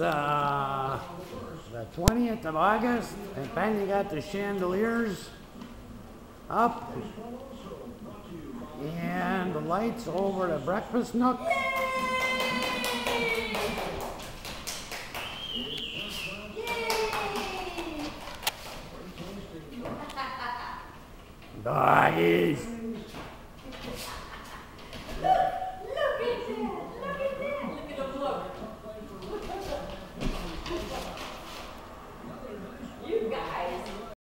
It's the 20th of August, and finally got the chandeliers up and the lights over the breakfast nook. Doggies.